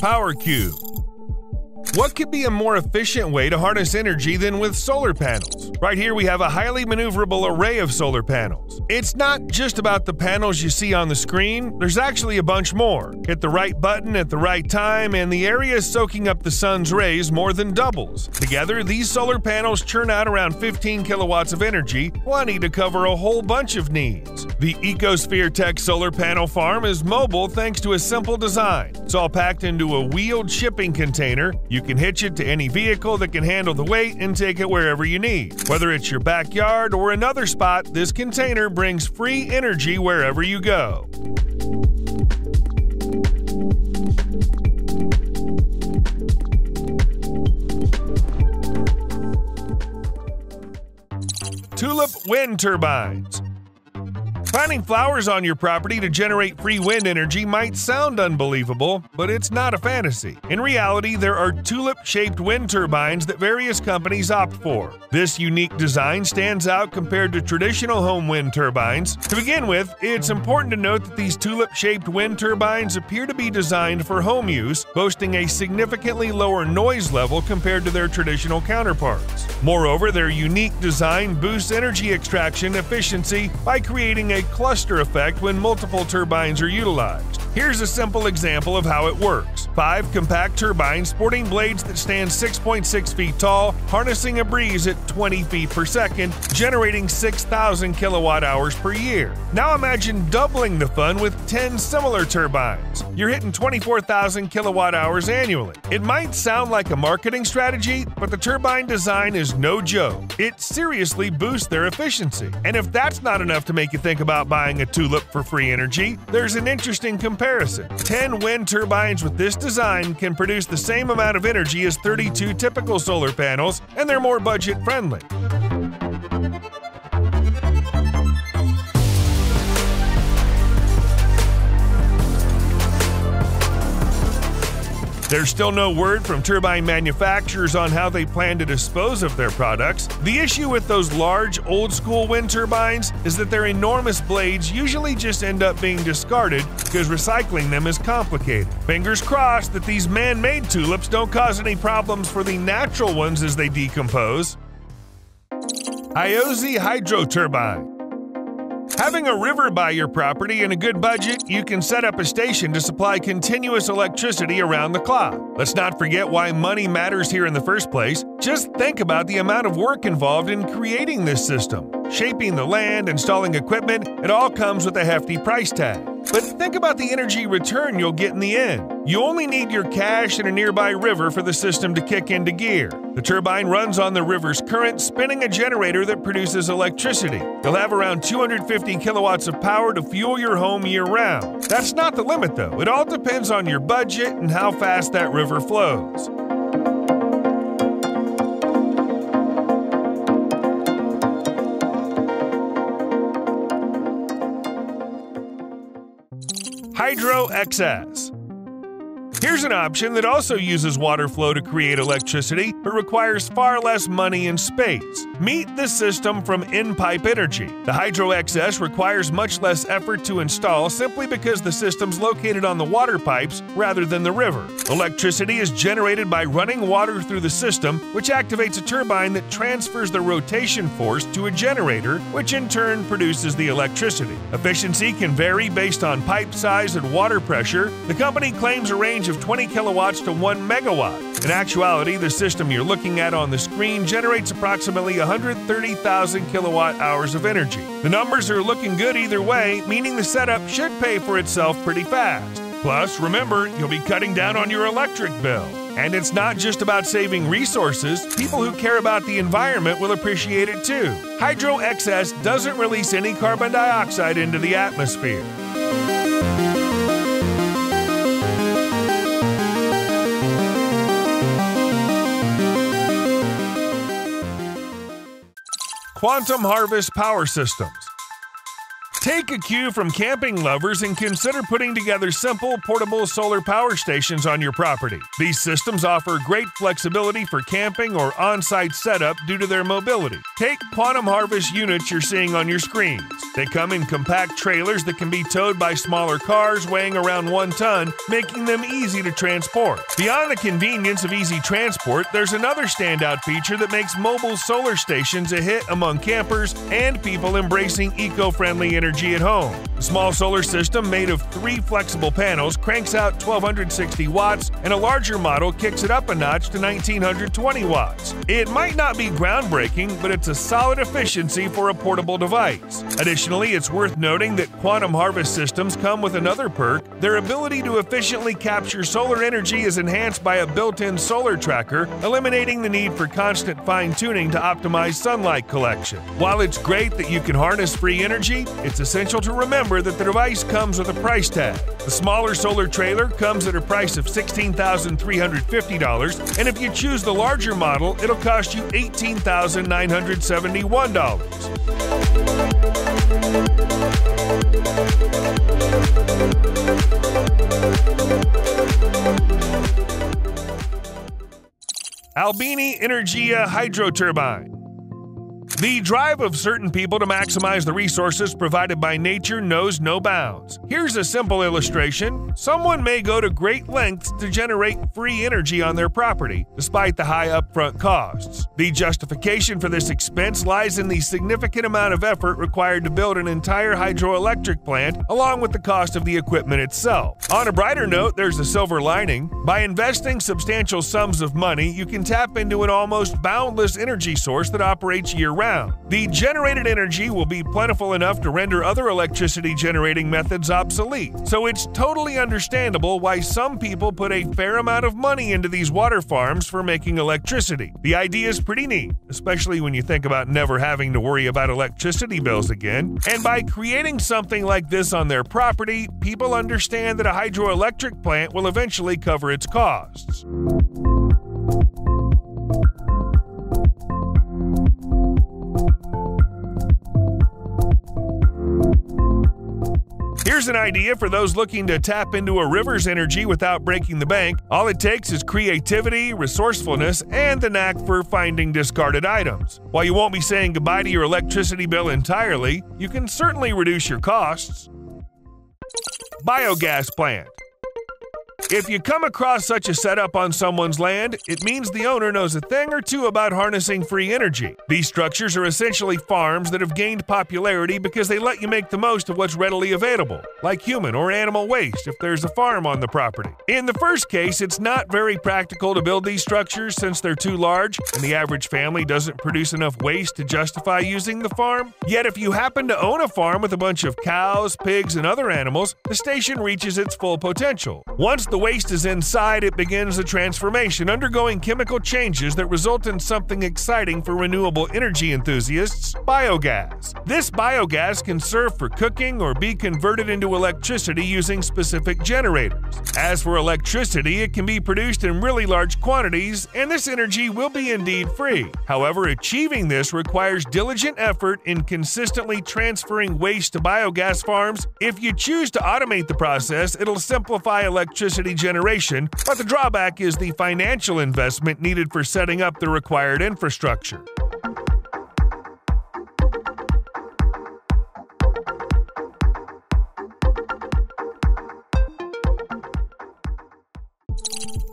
power cube. What could be a more efficient way to harness energy than with solar panels? Right here we have a highly maneuverable array of solar panels. It's not just about the panels you see on the screen, there's actually a bunch more. Hit the right button at the right time and the area soaking up the sun's rays more than doubles. Together, these solar panels churn out around 15 kilowatts of energy, plenty to cover a whole bunch of needs. The EcoSphere Tech solar panel farm is mobile thanks to a simple design. It's all packed into a wheeled shipping container. You can hitch it to any vehicle that can handle the weight and take it wherever you need. Whether it's your backyard or another spot, this container brings free energy wherever you go. Tulip Wind Turbines. Planting flowers on your property to generate free wind energy might sound unbelievable, but it's not a fantasy. In reality, there are tulip-shaped wind turbines that various companies opt for. This unique design stands out compared to traditional home wind turbines. To begin with, it's important to note that these tulip-shaped wind turbines appear to be designed for home use, boasting a significantly lower noise level compared to their traditional counterparts. Moreover, their unique design boosts energy extraction efficiency by creating a cluster effect when multiple turbines are utilized. Here's a simple example of how it works. 5 compact turbines sporting blades that stand 6.6 feet tall, harnessing a breeze at 20 feet per second, generating 6,000 kilowatt hours per year. Now imagine doubling the fun with 10 similar turbines. You're hitting 24,000 kilowatt hours annually. It might sound like a marketing strategy, but the turbine design is no joke. It seriously boosts their efficiency. And if that's not enough to make you think about buying a tulip for free energy, there's an interesting comparison. 10 wind turbines with this design can produce the same amount of energy as 32 typical solar panels, and they're more budget-friendly. There's still no word from turbine manufacturers on how they plan to dispose of their products. The issue with those large, old-school wind turbines is that their enormous blades usually just end up being discarded because recycling them is complicated. Fingers crossed that these man-made tulips don't cause any problems for the natural ones as they decompose. IOZE Hydro Turbine. Having a river by your property and a good budget, you can set up a station to supply continuous electricity around the clock. Let's not forget why money matters here in the first place. Just think about the amount of work involved in creating this system. Shaping the land, installing equipment, it all comes with a hefty price tag. But think about the energy return you'll get in the end. You only need your cash and a nearby river for the system to kick into gear. The turbine runs on the river's current, spinning a generator that produces electricity. You'll have around 250 kilowatts of power to fuel your home year-round. That's not the limit, though. It all depends on your budget and how fast that river flows. HydroXS. Here's an option that also uses water flow to create electricity, but requires far less money and space. Meet the system from In-Pipe Energy. The HydroXS requires much less effort to install simply because the system's located on the water pipes rather than the river. Electricity is generated by running water through the system, which activates a turbine that transfers the rotation force to a generator, which in turn produces the electricity. Efficiency can vary based on pipe size and water pressure. The company claims a range of 20 kilowatts to 1 megawatt. In actuality, the system you're looking at on the screen generates approximately 130,000 kilowatt hours of energy. The numbers are looking good either way, meaning the setup should pay for itself pretty fast. Plus, remember, you'll be cutting down on your electric bill. And it's not just about saving resources. People who care about the environment will appreciate it too. HydroXS doesn't release any carbon dioxide into the atmosphere. Quantum Harvest Power Systems. Take a cue from camping lovers and consider putting together simple, portable solar power stations on your property. These systems offer great flexibility for camping or on-site setup due to their mobility. Take Quantum Harvest units you're seeing on your screens. They come in compact trailers that can be towed by smaller cars weighing around 1 ton, making them easy to transport. Beyond the convenience of easy transport, there's another standout feature that makes mobile solar stations a hit among campers and people embracing eco-friendly energy at home. The small solar system made of 3 flexible panels cranks out 1260 watts, and a larger model kicks it up a notch to 1920 watts. It might not be groundbreaking, but it's a solid efficiency for a portable device. Additionally, it's worth noting that Quantum Harvest systems come with another perk. Their ability to efficiently capture solar energy is enhanced by a built-in solar tracker, eliminating the need for constant fine-tuning to optimize sunlight collection. While it's great that you can harness free energy, it's essential to remember that the device comes with a price tag. The smaller solar trailer comes at a price of $16,350, and if you choose the larger model, it'll cost you $18,971. Albini Energia Hydro Turbine. The drive of certain people to maximize the resources provided by nature knows no bounds. Here's a simple illustration. Someone may go to great lengths to generate free energy on their property, despite the high upfront costs. The justification for this expense lies in the significant amount of effort required to build an entire hydroelectric plant, along with the cost of the equipment itself. On a brighter note, there's a silver lining. By investing substantial sums of money, you can tap into an almost boundless energy source that operates year-round. The generated energy will be plentiful enough to render other electricity generating methods obsolete, so it's totally understandable why some people put a fair amount of money into these water farms for making electricity. The idea is pretty neat, especially when you think about never having to worry about electricity bills again. And by creating something like this on their property, people understand that a hydroelectric plant will eventually cover its costs. Here's an idea for those looking to tap into a river's energy without breaking the bank. All it takes is creativity, resourcefulness, and the knack for finding discarded items. While you won't be saying goodbye to your electricity bill entirely, you can certainly reduce your costs. Biogas plant. If you come across such a setup on someone's land, it means the owner knows a thing or two about harnessing free energy. These structures are essentially farms that have gained popularity because they let you make the most of what's readily available, like human or animal waste if there's a farm on the property. In the first case, it's not very practical to build these structures since they're too large and the average family doesn't produce enough waste to justify using the farm. Yet if you happen to own a farm with a bunch of cows, pigs, and other animals, the station reaches its full potential. Once the waste is inside, it begins the transformation, undergoing chemical changes that result in something exciting for renewable energy enthusiasts: biogas. This biogas can serve for cooking or be converted into electricity using specific generators. As for electricity, it can be produced in really large quantities, and this energy will be indeed free. However, achieving this requires diligent effort in consistently transferring waste to biogas farms. If you choose to automate the process, it'll simplify electricity generation, but the drawback is the financial investment needed for setting up the required infrastructure.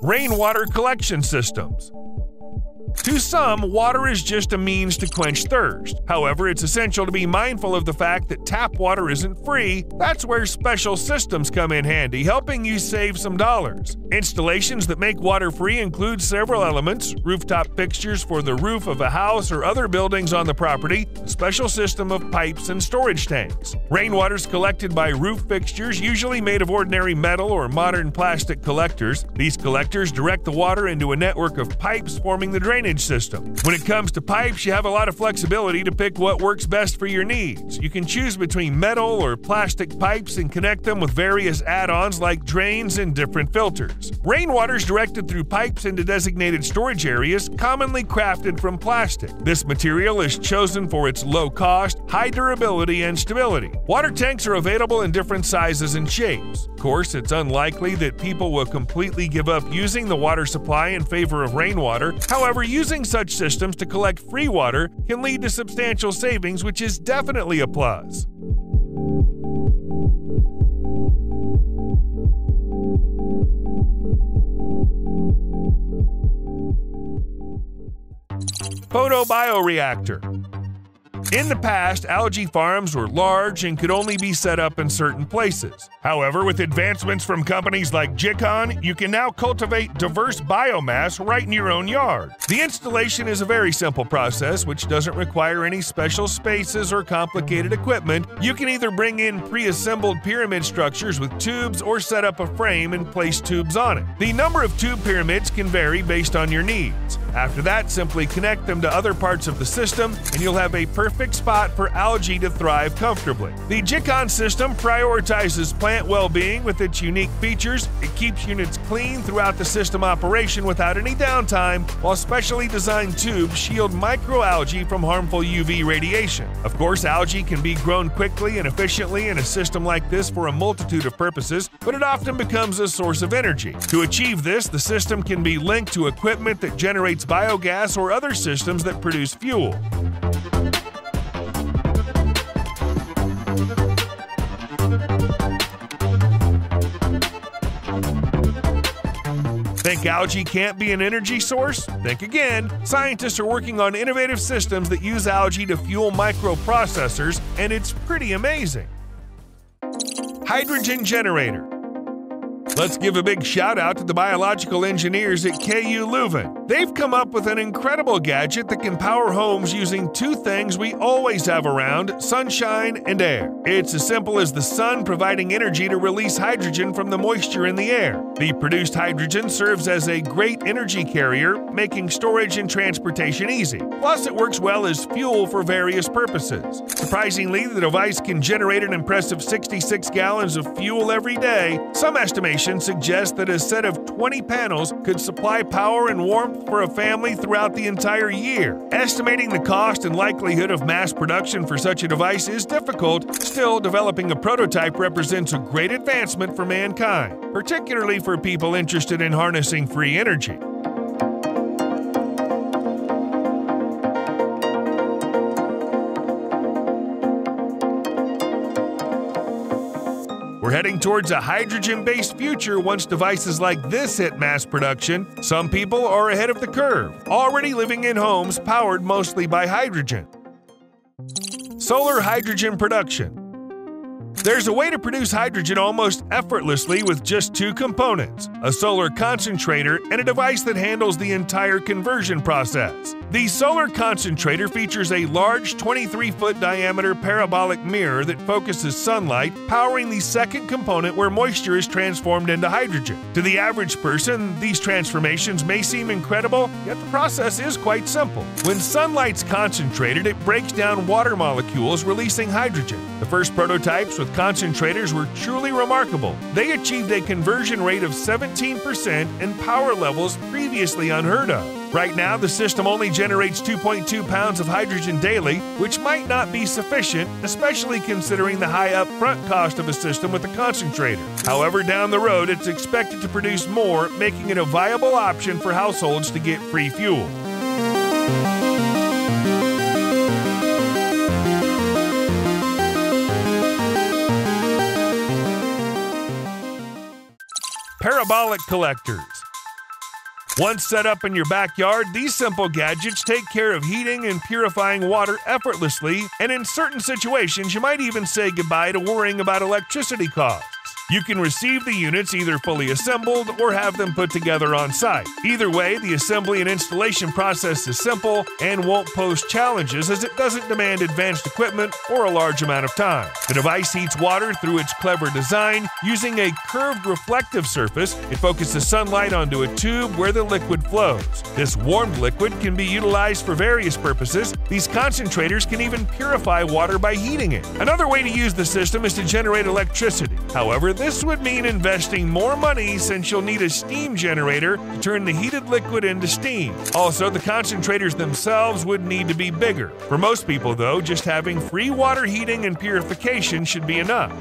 Rainwater collection systems. To some, water is just a means to quench thirst. However, it's essential to be mindful of the fact that tap water isn't free. That's where special systems come in handy, helping you save some dollars. Installations that make water free include several elements: rooftop fixtures for the roof of a house or other buildings on the property, a special system of pipes and storage tanks. Rainwater is collected by roof fixtures, usually made of ordinary metal or modern plastic collectors. These collectors direct the water into a network of pipes forming the drainage drainage system. When it comes to pipes, you have a lot of flexibility to pick what works best for your needs. You can choose between metal or plastic pipes and connect them with various add-ons like drains and different filters. Rainwater is directed through pipes into designated storage areas commonly crafted from plastic. This material is chosen for its low cost, high durability, and stability. Water tanks are available in different sizes and shapes. Of course, it's unlikely that people will completely give up using the water supply in favor of rainwater. However, using such systems to collect free water can lead to substantial savings, which is definitely a plus. Photobioreactor. In the past, algae farms were large and could only be set up in certain places. However, with advancements from companies like Jicon, you can now cultivate diverse biomass right in your own yard. The installation is a very simple process which doesn't require any special spaces or complicated equipment. You can either bring in pre-assembled pyramid structures with tubes or set up a frame and place tubes on it. The number of tube pyramids can vary based on your needs. After that, simply connect them to other parts of the system and you'll have a perfect spot for algae to thrive comfortably. The Jicon system prioritizes plant well-being with its unique features. It keeps units clean throughout the system operation without any downtime, while specially designed tubes shield microalgae from harmful UV radiation. Of course, algae can be grown quickly and efficiently in a system like this for a multitude of purposes, but it often becomes a source of energy. To achieve this, the system can be linked to equipment that generates biogas or other systems that produce fuel. Think algae can't be an energy source? Think again. Scientists are working on innovative systems that use algae to fuel microprocessors, and it's pretty amazing. Hydrogen generator. Let's give a big shout out to the biological engineers at KU Leuven. They've come up with an incredible gadget that can power homes using two things we always have around, sunshine and air. It's as simple as the sun providing energy to release hydrogen from the moisture in the air. The produced hydrogen serves as a great energy carrier, making storage and transportation easy. Plus, it works well as fuel for various purposes. Surprisingly, the device can generate an impressive 66 gallons of fuel every day. Some estimations suggest that a set of 20 panels could supply power and warmth for a family throughout the entire year. Estimating the cost and likelihood of mass production for such a device is difficult. Still, developing a prototype represents a great advancement for mankind, particularly for people interested in harnessing free energy. We're heading towards a hydrogen-based future once devices like this hit mass production. Some people are ahead of the curve, already living in homes powered mostly by hydrogen. Solar hydrogen production. There's a way to produce hydrogen almost effortlessly with just two components, a solar concentrator and a device that handles the entire conversion process. The solar concentrator features a large 23-foot diameter parabolic mirror that focuses sunlight, powering the second component where moisture is transformed into hydrogen. To the average person, these transformations may seem incredible, yet the process is quite simple. When sunlight's concentrated, it breaks down water molecules, releasing hydrogen. The first prototypes with concentrators were truly remarkable. They achieved a conversion rate of 17% and power levels previously unheard of. Right now, the system only generates 2.2 pounds of hydrogen daily, which might not be sufficient, especially considering the high upfront cost of a system with a concentrator. However, down the road, it's expected to produce more, making it a viable option for households to get free fuel. Parabolic collectors. Once set up in your backyard, these simple gadgets take care of heating and purifying water effortlessly, and in certain situations, you might even say goodbye to worrying about electricity costs. You can receive the units either fully assembled or have them put together on site. Either way, the assembly and installation process is simple and won't pose challenges as it doesn't demand advanced equipment or a large amount of time. The device heats water through its clever design. Using a curved reflective surface, it focuses sunlight onto a tube where the liquid flows. This warmed liquid can be utilized for various purposes. These concentrators can even purify water by heating it. Another way to use the system is to generate electricity. However, this would mean investing more money since you'll need a steam generator to turn the heated liquid into steam. Also, the concentrators themselves would need to be bigger. For most people, though, just having free water heating and purification should be enough.